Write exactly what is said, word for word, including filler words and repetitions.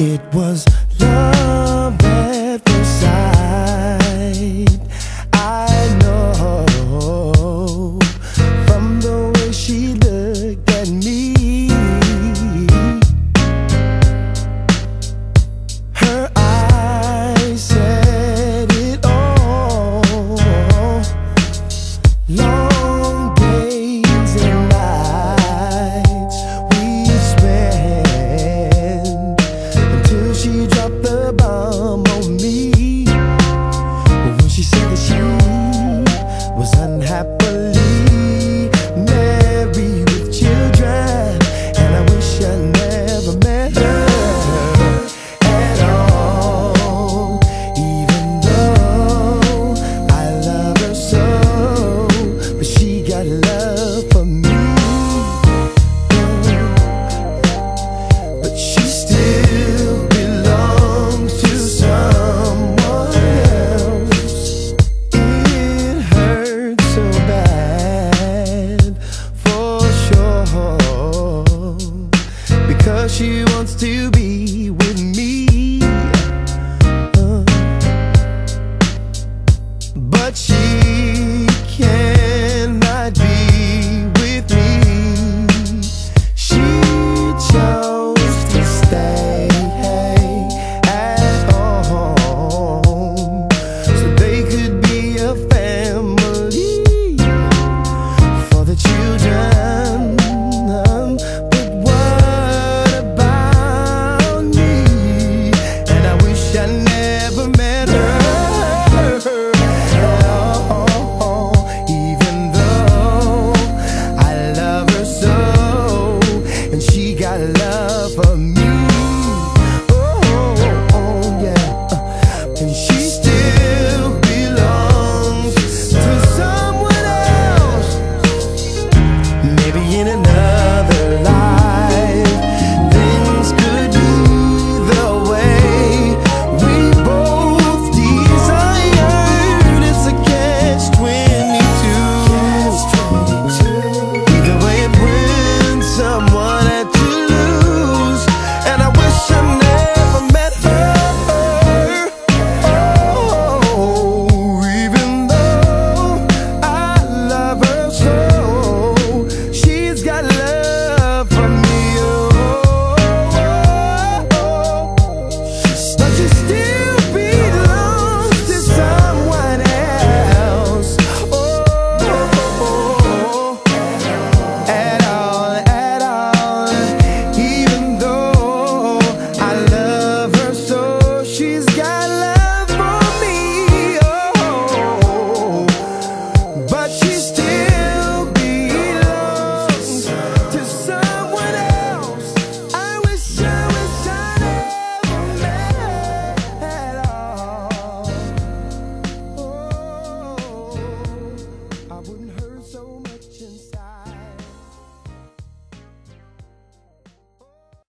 It was love at first sight. I know from the way she looked at me, her eyes said it all. Long happily married with children, and I wish I never met her at all. Even though I love her so, but she got love for me.